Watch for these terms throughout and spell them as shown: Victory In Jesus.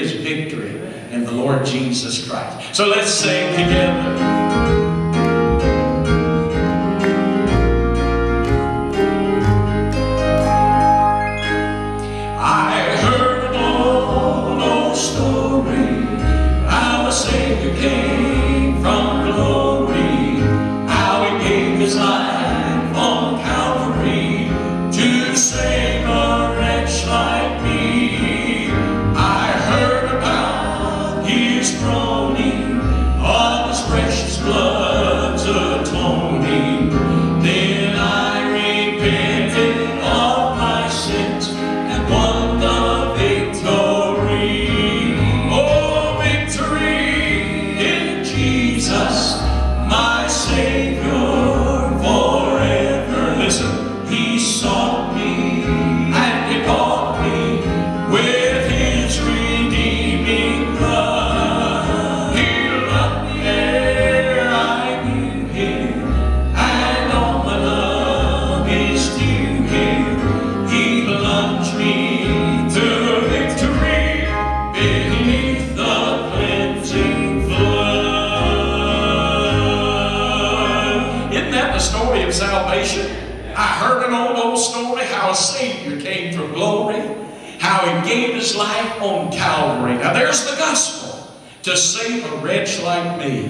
is victory in the Lord Jesus Christ. So let's sing together. Life on Calvary. Now there's the gospel to save a wretch like me.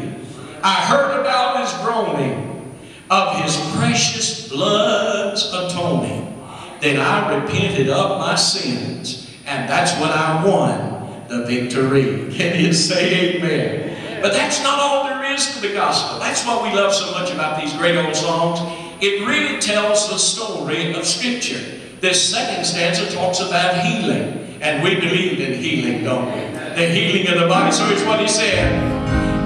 I heard about his groaning, of his precious blood's atoning. Then I repented of my sins, and that's when I won the victory. Can you say amen? But that's not all there is to the gospel. That's what we love so much about these great old songs. It really tells the story of Scripture. This second stanza talks about healing. And we believe in healing, don't we? The healing of the body. So it's what he said.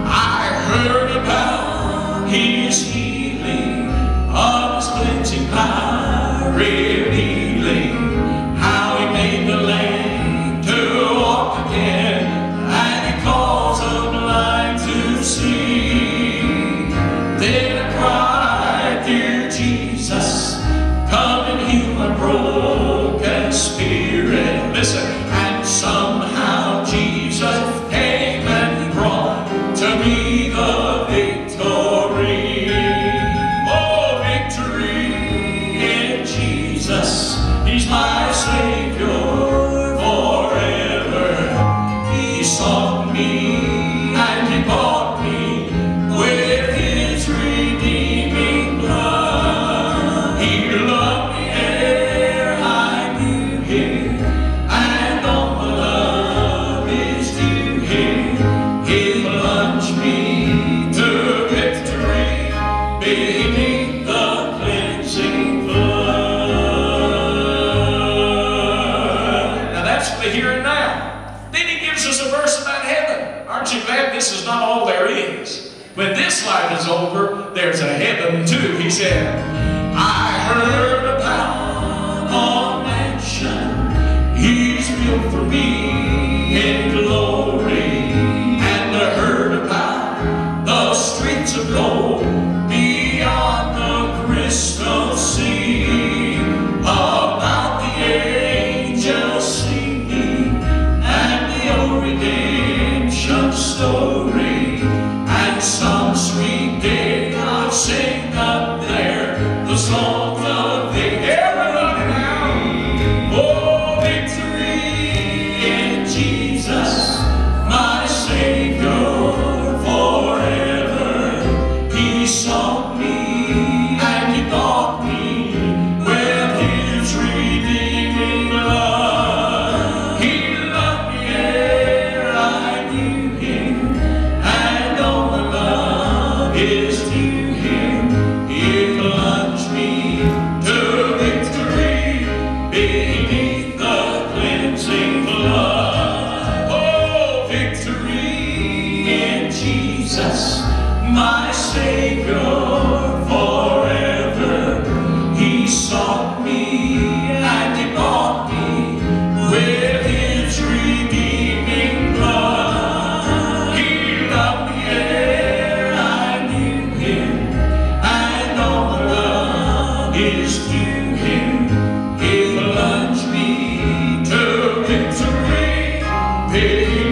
I heard about his healing, of his cleansing power, revealing how he made the lame to walk again, and he caused the blind to see. Then I cried, dear Jesus, come and heal my broken spirit. Listen. And somehow Jesus came and brought to me the victory. Oh, victory in Jesus. He's my Savior forever. He sought me and he bought me with his redeeming blood. He loved me ere I knew him. This is not all there is. When this life is over, there's a heaven too. He said, I heard about a mansion he's built for me in glory, and I heard about the streets of gold beyond the crystal sea, about the angels singing and the old redeemed story, and some sweet day I'll sing up there the song of the heaven. Oh, victory in Jesus, my Savior forever. He sought me and he bought me with his redeeming blood. He loved me ere I knew him. Victory.